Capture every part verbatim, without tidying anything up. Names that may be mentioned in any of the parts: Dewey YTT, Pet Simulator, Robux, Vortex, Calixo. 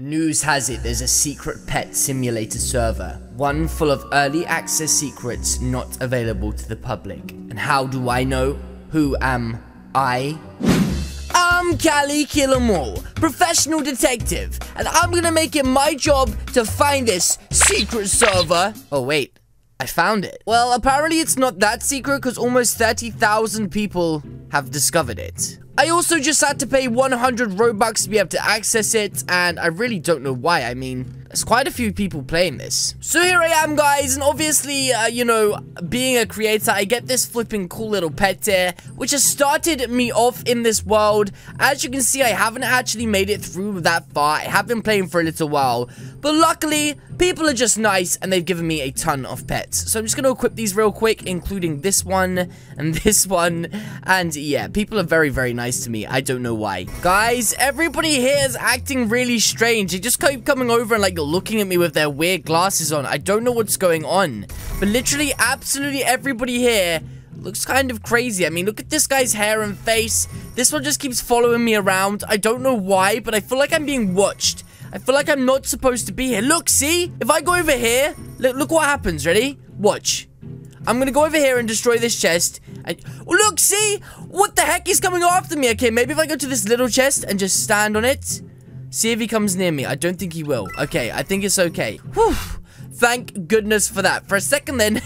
News has it there's a secret Pet Simulator server, one full of early access secrets not available to the public. And how do I know? Who am I? I'm Callie Kill 'Em All, professional detective, and I'm gonna make it my job to find this secret server. Oh wait, I found it. Well, apparently it's not that secret because almost thirty thousand people have discovered it. I also just had to pay one hundred Robux to be able to access it, and I really don't know why. I mean, there's quite a few people playing this. So here I am, guys, and obviously, uh, you know, being a creator, I get this flipping cool little pet here, which has started me off in this world. As you can see, I haven't actually made it through that far. I have been playing for a little while, but luckily, people are just nice, and they've given me a ton of pets. So I'm just going to equip these real quick, including this one, and this one, and yeah, people are very, very nice to me. I don't know why. Guys, everybody here is acting really strange. They just keep coming over and like looking at me with their weird glasses on. I don't know what's going on, but literally absolutely everybody here looks kind of crazy. I mean, look at this guy's hair and face. This one just keeps following me around. I don't know why, but I feel like I'm being watched. I feel like I'm not supposed to be here. Look, see? If I go over here, look, look what happens. Ready? Watch. I'm gonna go over here and destroy this chest. And oh, look, see? What the heck is coming after me? Okay, maybe if I go to this little chest and just stand on it. See if he comes near me. I don't think he will. Okay, I think it's okay. Whew. Thank goodness for that. For a second then,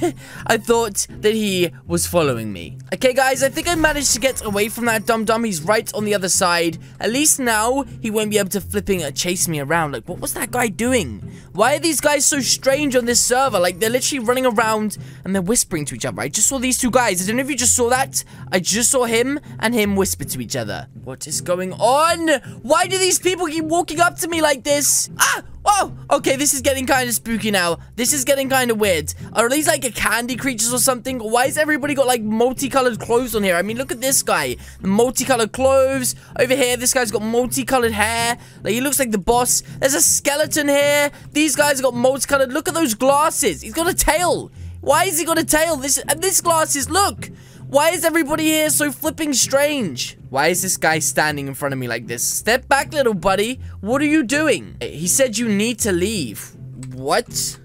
I thought that he was following me. Okay, guys, I think I managed to get away from that dum-dum. He's right on the other side. At least now, he won't be able to flipping uh, chase me around. Like, what was that guy doing? Why are these guys so strange on this server? Like, they're literally running around and they're whispering to each other. I just saw these two guys. I don't know if you just saw that. I just saw him and him whisper to each other. What is going on? Why do these people keep walking up to me like this? Ah! Oh, okay, this is getting kind of spooky now. This is getting kind of weird. Are these like a candy creatures or something? Why has everybody got like multicolored clothes on here? I mean, look at this guy. The multicolored clothes. Over here, this guy's got multicolored hair. Like, he looks like the boss. There's a skeleton here. These guys have got multicolored. Look at those glasses. He's got a tail. Why has he got a tail? This, and this glasses, look. Why is everybody here so flipping strange? Why is this guy standing in front of me like this? Step back, little buddy. What are you doing? He said you need to leave. What?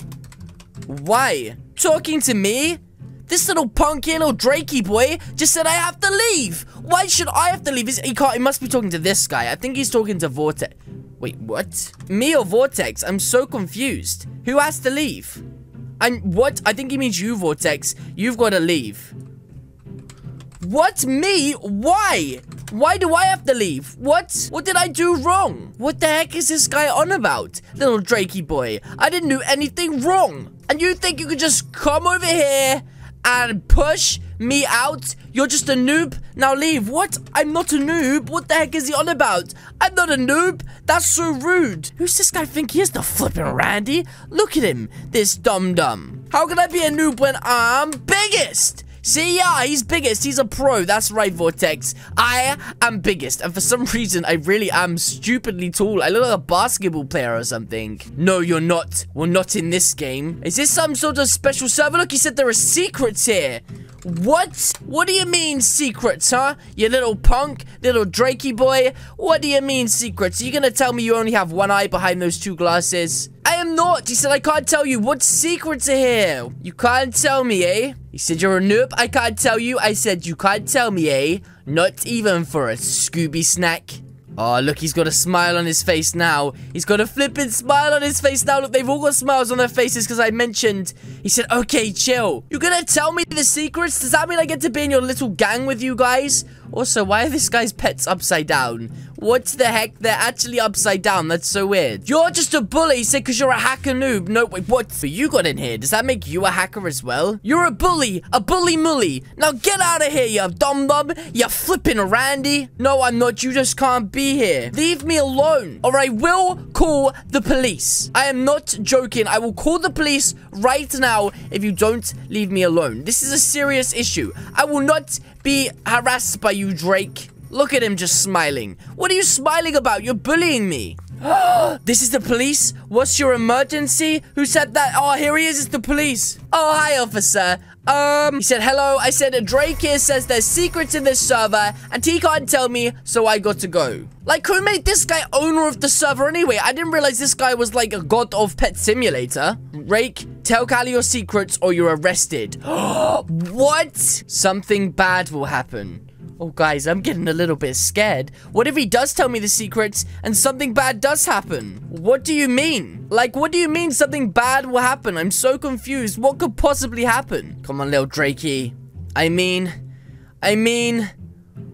Why? Talking to me? This little punky little drakey boy just said I have to leave. Why should I have to leave? He can't. He must be talking to this guy. I think he's talking to Vortex. Wait, what? Me or Vortex? I'm so confused. Who has to leave? And what? I think he means you, Vortex. You've got to leave. What? Me? Why? Why do I have to leave? What? What did I do wrong? What the heck is this guy on about? Little drakey boy, I didn't do anything wrong. And you think you could just come over here and push me out? You're just a noob. Now leave. What? I'm not a noob. What the heck is he on about? I'm not a noob. That's so rude. Who's this guy think he is, the flipping Randy? Look at him, this dum-dum. How can I be a noob when I'm biggest? See, yeah, he's biggest. He's a pro. That's right, Vortex. I am biggest. And for some reason, I really am stupidly tall. I look like a basketball player or something. No, you're not. We're not in this game. Is this some sort of special server? Look, he said there are secrets here. What? What do you mean secrets, huh? You little punk, little drakey boy. What do you mean secrets? Are you gonna tell me you only have one eye behind those two glasses? I am not. He said I can't tell you. What secrets are here? You can't tell me, eh? He said you're a noob. I can't tell you. I said you can't tell me, eh? Not even for a Scooby snack. Oh, look, he's got a smile on his face now. He's got a flippin' smile on his face now. Look, they've all got smiles on their faces because I mentioned. He said, okay, chill. You're gonna tell me the secrets? Does that mean I get to be in your little gang with you guys? Also, why are this guy's pets upside down? What the heck? They're actually upside down. That's so weird. You're just a bully, he said, because you're a hacker noob. No, wait, what? So you got in here. Does that make you a hacker as well? You're a bully. A bully mully. Now get out of here, you dum-dum. You flippin' Randy. No, I'm not. You just can't be here. Leave me alone, or I will call the police. I am not joking. I will call the police right now if you don't leave me alone. This is a serious issue. I will not be harassed by you, Drake. Look at him just smiling. What are you smiling about? You're bullying me. This is the police? What's your emergency? Who said that? Oh, here he is. It's the police. Oh, hi, officer. Um, he said, hello. I said, Drake here says there's secrets in this server, and he can't tell me, so I got to go. Like, who made this guy owner of the server anyway? I didn't realize this guy was, like, a god of Pet Simulator. Drake, tell Callie your secrets or you're arrested. What? Something bad will happen. Oh, guys, I'm getting a little bit scared. What if he does tell me the secrets and something bad does happen? What do you mean? Like, what do you mean something bad will happen? I'm so confused. What could possibly happen? Come on, little Drakey. I mean, I mean,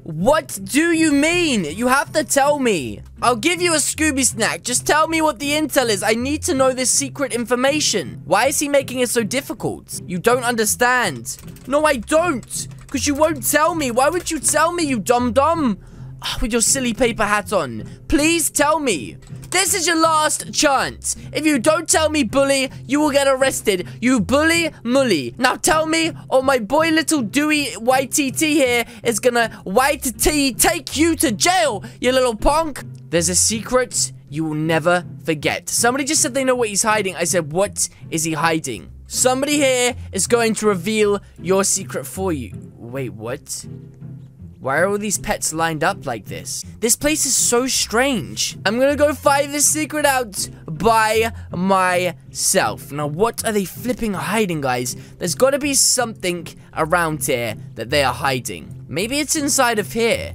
what do you mean? You have to tell me. I'll give you a Scooby snack. Just tell me what the intel is. I need to know this secret information. Why is he making it so difficult? You don't understand. No, I don't. Because you won't tell me. Why would you tell me, you dum-dum? Oh, with your silly paper hat on. Please tell me. This is your last chance. If you don't tell me, bully, you will get arrested. You bully mully. Now tell me, or my boy little Dewey Y T T here is gonna Y T T take you to jail, you little punk. There's a secret you will never forget. Somebody just said they know what he's hiding. I said, what is he hiding? Somebody here is going to reveal your secret for you. Wait, what? Why are all these pets lined up like this? This place is so strange. I'm gonna go find this secret out by myself. Now, what are they flipping hiding, guys? There's gotta be something around here that they are hiding. Maybe it's inside of here.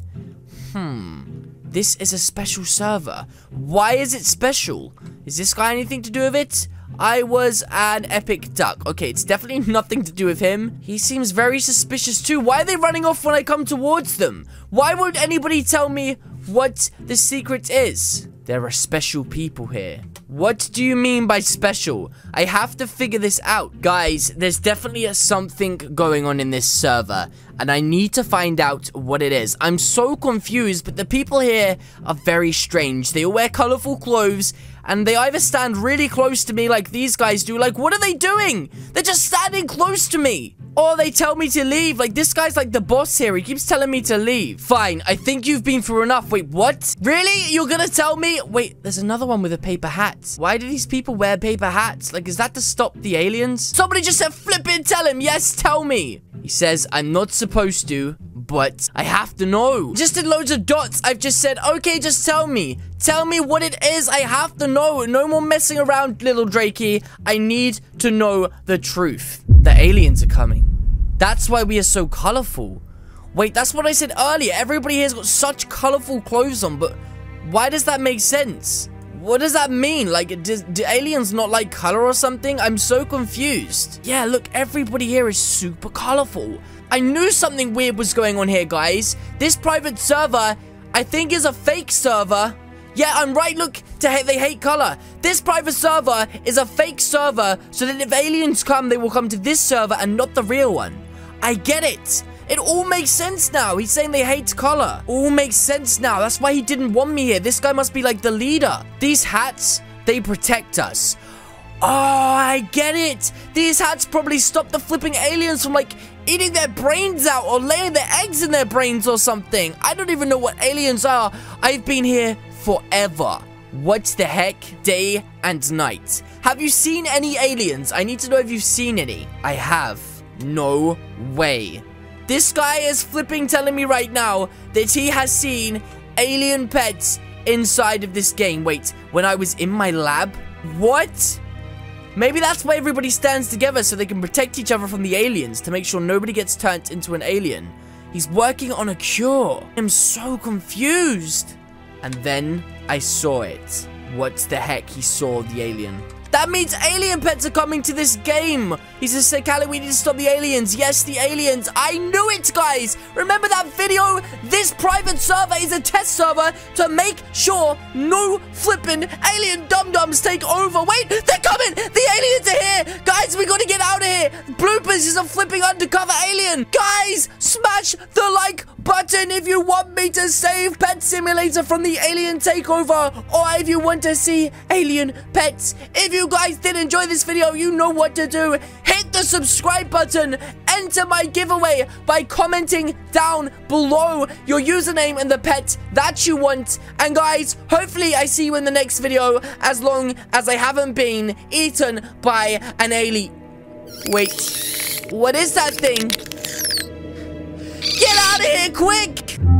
Hmm. This is a special server. Why is it special? Is this guy anything to do with it? I was an epic duck. Okay, it's definitely nothing to do with him. He seems very suspicious too. Why are they running off when I come towards them? Why won't anybody tell me what the secret is? There are special people here. What do you mean by special? I have to figure this out. Guys, there's definitely something going on in this server, and I need to find out what it is. I'm so confused, but the people here are very strange. They all wear colorful clothes, and they either stand really close to me like these guys do. Like, what are they doing? They're just standing close to me. Or they tell me to leave. Like, this guy's like the boss here. He keeps telling me to leave. Fine, I think you've been through enough. Wait, what? Really? You're gonna tell me? Wait, there's another one with a paper hat. Why do these people wear paper hats? Like, is that to stop the aliens? Somebody just said flippin' tell him. Yes, tell me. He says, I'm not supposed to, but I have to know. Just did loads of dots. I've just said, okay, just tell me. Tell me what it is. I have to know. No more messing around, little Drakey. I need to know the truth. The aliens are coming. That's why we are so colorful. Wait, that's what I said earlier. Everybody here's got such colorful clothes on, but why does that make sense? What does that mean? Like, do, do aliens not like color or something? I'm so confused. Yeah, look, everybody here is super colorful. I knew something weird was going on here, guys. This private server, I think, is a fake server. Yeah, I'm right. Look, to ha- they hate color. This private server is a fake server, so that if aliens come, they will come to this server and not the real one. I get it. It all makes sense now. He's saying they hate color. All makes sense now. That's why he didn't want me here. This guy must be like the leader. These hats, they protect us. Oh, I get it. These hats probably stop the flipping aliens from like eating their brains out or laying their eggs in their brains or something. I don't even know what aliens are. I've been here forever. What the heck? Day and night. Have you seen any aliens? I need to know if you've seen any. I have. No way. This guy is flipping telling me right now that he has seen alien pets inside of this game. Wait, when I was in my lab? What? Maybe that's why everybody stands together so they can protect each other from the aliens to make sure nobody gets turned into an alien. He's working on a cure. I'm so confused. And then I saw it. What the heck? He saw the alien. That means alien pets are coming to this game. He says, "Sir Callie, we need to stop the aliens." Yes, the aliens. I knew it, guys. Remember that video? This private server is a test server to make sure no flippin' alien dum-dums take over. Wait, they're coming. The aliens are here. Guys, we got to get out of here. Bloopers is a flipping undercover alien. Guys, smash the like button if you want me to save Pet Simulator from the alien takeover, or if you want to see alien pets. If you If you guys did enjoy this video, you know what to do. Hit the subscribe button, enter my giveaway by commenting down below your username and the pet that you want. And guys, hopefully I see you in the next video, as long as I haven't been eaten by an alien. Wait. What is that thing? Get out of here quick!